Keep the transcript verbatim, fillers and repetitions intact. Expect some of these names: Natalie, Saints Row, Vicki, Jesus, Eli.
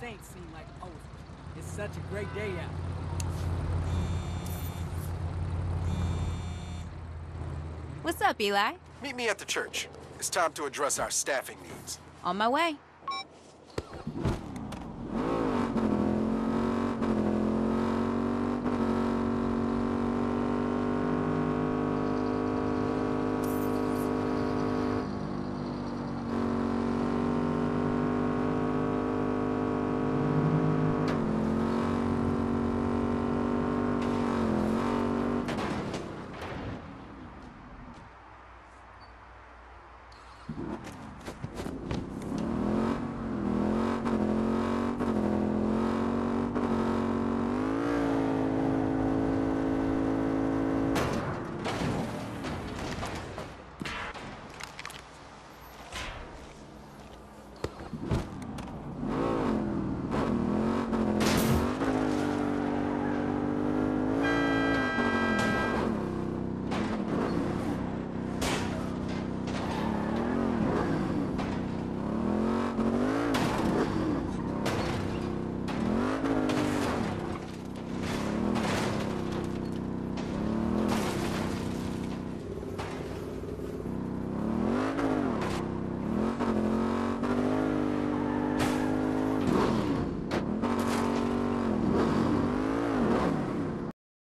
Saints seem like poets. It's such a great day out. What's up, Eli? Meet me at the church. It's time to address our staffing needs. On my way.